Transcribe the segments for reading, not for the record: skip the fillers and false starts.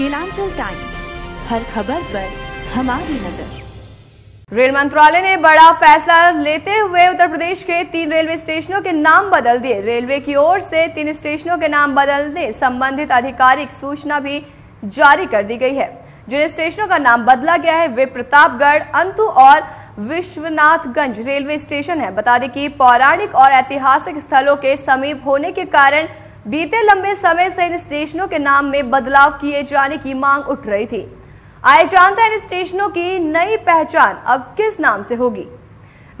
Kelanchal times, हर खबर पर हमारी नजर। रेल मंत्रालय ने बड़ा फैसला लेते हुए उत्तर प्रदेश के 3 रेलवे स्टेशनों के नाम बदल दिए। रेलवे की ओर से 3 स्टेशनों के नाम बदलने संबंधित आधिकारिक सूचना भी जारी कर दी गई है। जिन स्टेशनों का नाम बदला गया है वे प्रतापगढ़, अंतू और विश्वनाथगंज रेलवे स्टेशन है। बता दें कि पौराणिक और ऐतिहासिक स्थलों के समीप होने के कारण बीते लंबे समय से इन स्टेशनों के नाम में बदलाव किए जाने की मांग उठ रही थी। आए जानते हैं इन स्टेशनों की नई पहचान अब किस नाम से होगी।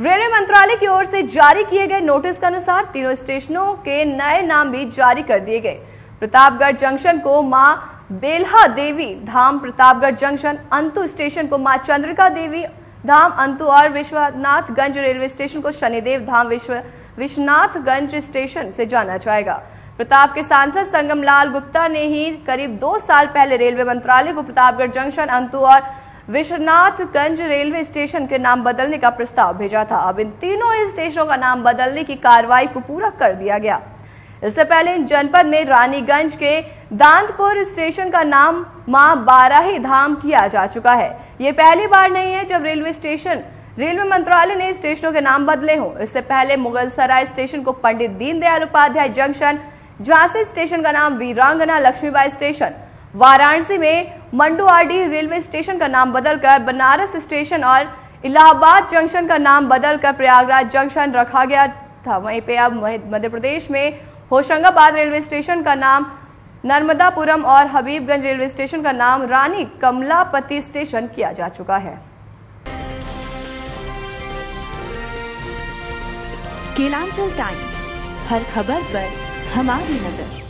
रेलवे मंत्रालय की ओर से जारी किए गए नोटिस के अनुसार 3 स्टेशनों के नए नाम भी जारी कर दिए गए। प्रतापगढ़ जंक्शन को माँ बेलहा देवी धाम प्रतापगढ़ जंक्शन, अंतू स्टेशन को माँ चंद्रिका देवी धाम अंतू और विश्वनाथगंज रेलवे स्टेशन को शनिदेव धाम विश्वनाथगंज स्टेशन से जाना जाएगा। प्रताप के सांसद संगम लाल गुप्ता ने ही करीब 2 साल पहले रेलवे मंत्रालय को प्रतापगढ़ जंक्शन, अंतू और विश्वनाथगंज रेलवे स्टेशन के नाम बदलने का प्रस्ताव भेजा था। अब इन तीनों स्टेशनों का नाम बदलने की कार्रवाई को पूरा कर दिया गया। इससे पहले इन जनपद में रानीगंज के दांतपुर स्टेशन का नाम मां बाराही धाम किया जा चुका है। ये पहली बार नहीं है जब रेलवे मंत्रालय ने स्टेशनों के नाम बदले हों। इससे पहले मुगलसराय स्टेशन को पंडित दीनदयाल उपाध्याय जंक्शन, झांसी स्टेशन का नाम वीरांगना लक्ष्मीबाई स्टेशन, वाराणसी में मंडुआडी रेलवे स्टेशन का नाम बदलकर बनारस स्टेशन और इलाहाबाद जंक्शन का नाम बदलकर प्रयागराज जंक्शन रखा गया था। वहीं पे अब मध्य प्रदेश में होशंगाबाद रेलवे स्टेशन का नाम नर्मदापुरम और हबीबगंज रेलवे स्टेशन का नाम रानी कमलापति स्टेशन किया जा चुका है। केलांचल टाइम्स, हर खबर पर हमारी नजर।